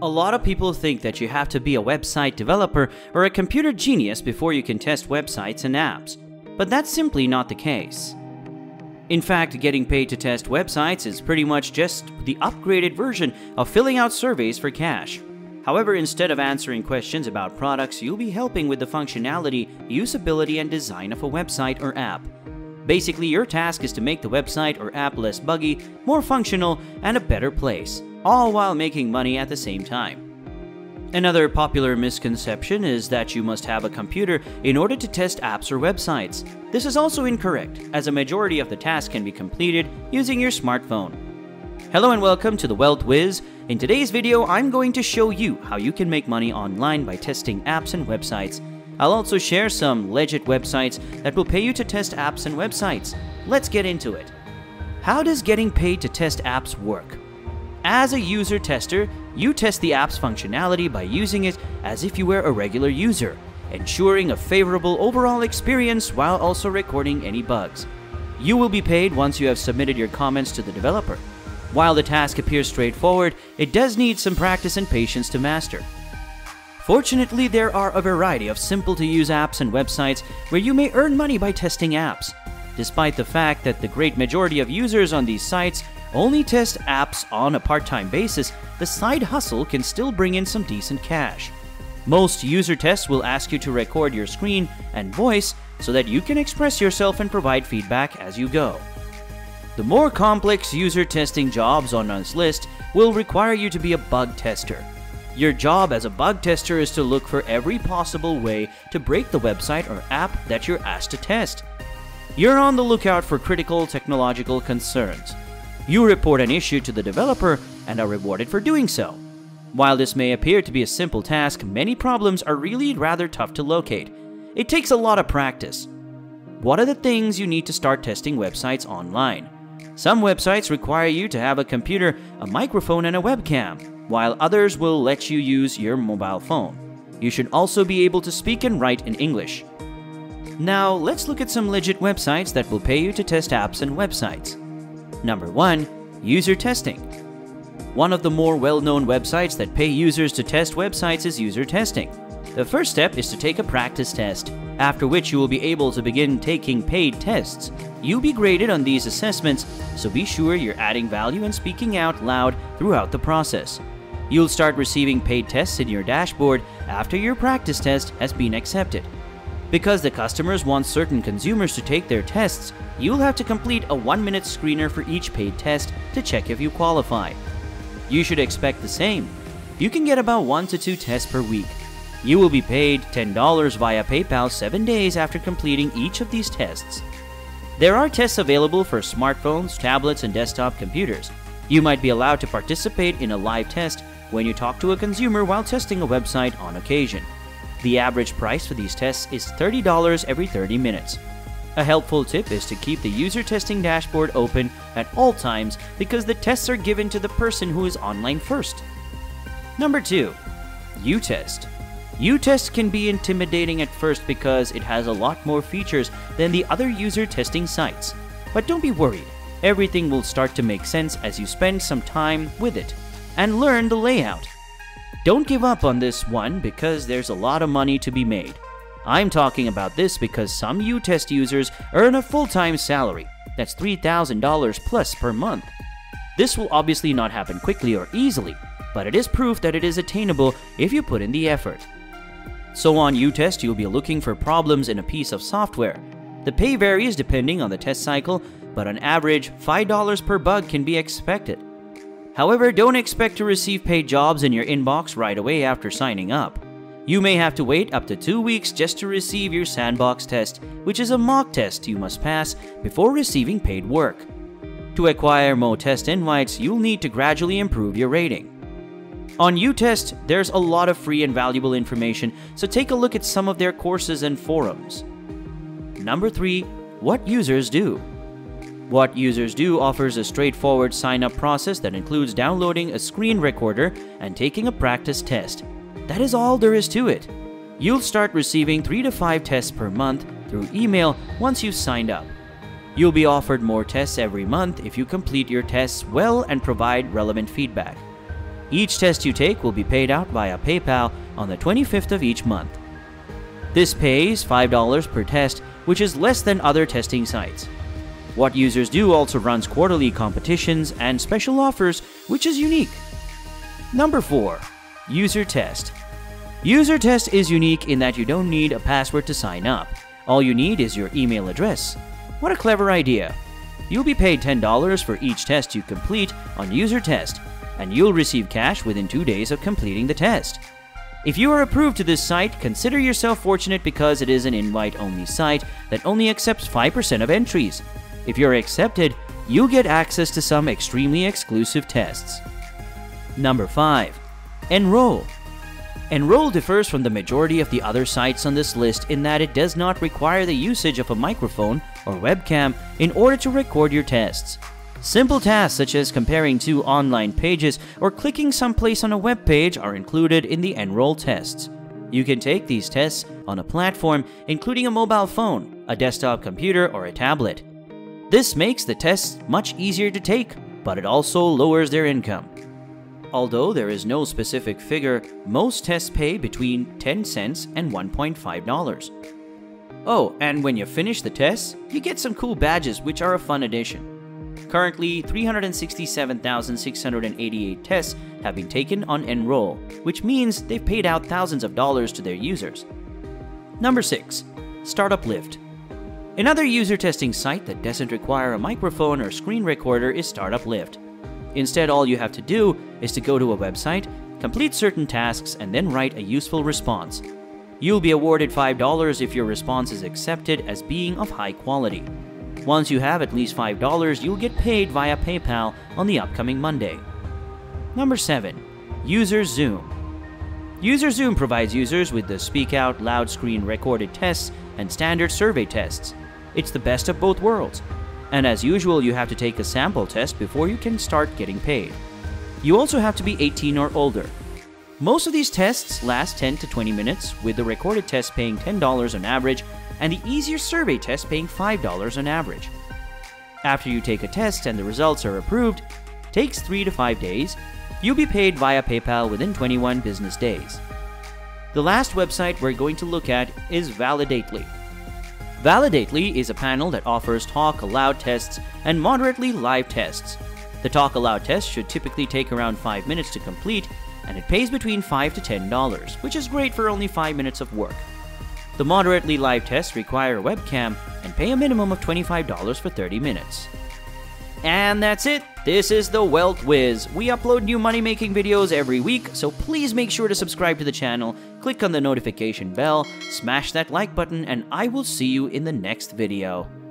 A lot of people think that you have to be a website developer or a computer genius before you can test websites and apps, but that's simply not the case. In fact, getting paid to test websites is pretty much just the upgraded version of filling out surveys for cash. However, instead of answering questions about products, you'll be helping with the functionality, usability, and design of a website or app. Basically, your task is to make the website or app less buggy, more functional, and a better place, all while making money at the same time. Another popular misconception is that you must have a computer in order to test apps or websites. This is also incorrect, as a majority of the tasks can be completed using your smartphone. Hello and welcome to the Wealth Whiz. In today's video, I'm going to show you how you can make money online by testing apps and websites. I'll also share some legit websites that will pay you to test apps and websites. Let's get into it. How does getting paid to test apps work? As a user tester, you test the app's functionality by using it as if you were a regular user, ensuring a favorable overall experience while also recording any bugs. You will be paid once you have submitted your comments to the developer. While the task appears straightforward, it does need some practice and patience to master. Fortunately, there are a variety of simple-to-use apps and websites where you may earn money by testing apps, despite the fact that the great majority of users on these sites only test apps on a part-time basis, the side hustle can still bring in some decent cash. Most user tests will ask you to record your screen and voice so that you can express yourself and provide feedback as you go. The more complex user testing jobs on this list will require you to be a bug tester. Your job as a bug tester is to look for every possible way to break the website or app that you're asked to test. You're on the lookout for critical technological concerns. You report an issue to the developer and are rewarded for doing so. While this may appear to be a simple task, many problems are really rather tough to locate. It takes a lot of practice. What are the things you need to start testing websites online? Some websites require you to have a computer, a microphone, and a webcam, while others will let you use your mobile phone. You should also be able to speak and write in English. Now, let's look at some legit websites that will pay you to test apps and websites. Number 1. User Testing. One of the more well-known websites that pay users to test websites is User Testing. The first step is to take a practice test, after which you will be able to begin taking paid tests. You'll be graded on these assessments, so be sure you're adding value and speaking out loud throughout the process. You'll start receiving paid tests in your dashboard after your practice test has been accepted. Because the customers want certain consumers to take their tests, you'll have to complete a 1-minute screener for each paid test to check if you qualify. You should expect the same. You can get about 1 to 2 tests per week. You will be paid $10 via PayPal 7 days after completing each of these tests. There are tests available for smartphones, tablets, and desktop computers. You might be allowed to participate in a live test when you talk to a consumer while testing a website on occasion. The average price for these tests is $30 every 30 minutes. A helpful tip is to keep the user testing dashboard open at all times because the tests are given to the person who is online first. Number 2. UTest. UTest can be intimidating at first because it has a lot more features than the other user testing sites. But don't be worried, everything will start to make sense as you spend some time with it and learn the layout. Don't give up on this one because there's a lot of money to be made. I'm talking about this because some UTest users earn a full-time salary, that's $3,000 plus per month. This will obviously not happen quickly or easily, but it is proof that it is attainable if you put in the effort. So on UTest, you'll be looking for problems in a piece of software. The pay varies depending on the test cycle, but on average, $5 per bug can be expected. However, don't expect to receive paid jobs in your inbox right away after signing up. You may have to wait up to 2 weeks just to receive your sandbox test, which is a mock test you must pass before receiving paid work. To acquire more test invites, you'll need to gradually improve your rating. On UTest, there's a lot of free and valuable information, so take a look at some of their courses and forums. Number 3. What Users Do. What Users Do offers a straightforward sign-up process that includes downloading a screen recorder and taking a practice test. That is all there is to it. You'll start receiving 3 to 5 tests per month through email once you've signed up. You'll be offered more tests every month if you complete your tests well and provide relevant feedback. Each test you take will be paid out via PayPal on the 25th of each month. This pays $5 per test, which is less than other testing sites. What Users Do also runs quarterly competitions and special offers, which is unique. Number 4. User Test. User Test is unique in that you don't need a password to sign up. All you need is your email address. What a clever idea! You'll be paid $10 for each test you complete on User Test, and you'll receive cash within 2 days of completing the test. If you are approved to this site, consider yourself fortunate because it is an invite-only site that only accepts 5% of entries. If you're accepted, you'll get access to some extremely exclusive tests. Number 5. Enroll. Enroll differs from the majority of the other sites on this list in that it does not require the usage of a microphone or webcam in order to record your tests. Simple tasks such as comparing two online pages or clicking someplace on a web page are included in the Enroll tests. You can take these tests on a platform including a mobile phone, a desktop computer, or a tablet. This makes the tests much easier to take, but it also lowers their income. Although there is no specific figure, most tests pay between 10 cents and $1.50. Oh, and when you finish the tests, you get some cool badges which are a fun addition. Currently, 367,688 tests have been taken on Enroll, which means they've paid out thousands of dollars to their users. Number 6. StartupLyft. Another user testing site that doesn't require a microphone or screen recorder is StartupLyft. Instead, all you have to do is to go to a website, complete certain tasks, and then write a useful response. You'll be awarded $5 if your response is accepted as being of high quality. Once you have at least $5, you'll get paid via PayPal on the upcoming Monday. Number 7. UserZoom. UserZoom provides users with the Speak Out Loud screen recorded tests and standard survey tests. It's the best of both worlds. And as usual, you have to take a sample test before you can start getting paid. You also have to be 18 or older. Most of these tests last 10 to 20 minutes, with the recorded test paying $10 on average and the easier survey test paying $5 on average. After you take a test and the results are approved, takes 3 to 5 days, you'll be paid via PayPal within 21 business days. The last website we're going to look at is Validately. Validately is a panel that offers talk aloud tests and moderately live tests. The talk aloud test should typically take around 5 minutes to complete, and it pays between $5 to $10, which is great for only 5 minutes of work. The moderately live tests require a webcam and pay a minimum of $25 for 30 minutes. And that's it. This is the Wealth Whiz. We upload new money-making videos every week, so please make sure to subscribe to the channel, click on the notification bell, smash that like button, and I will see you in the next video.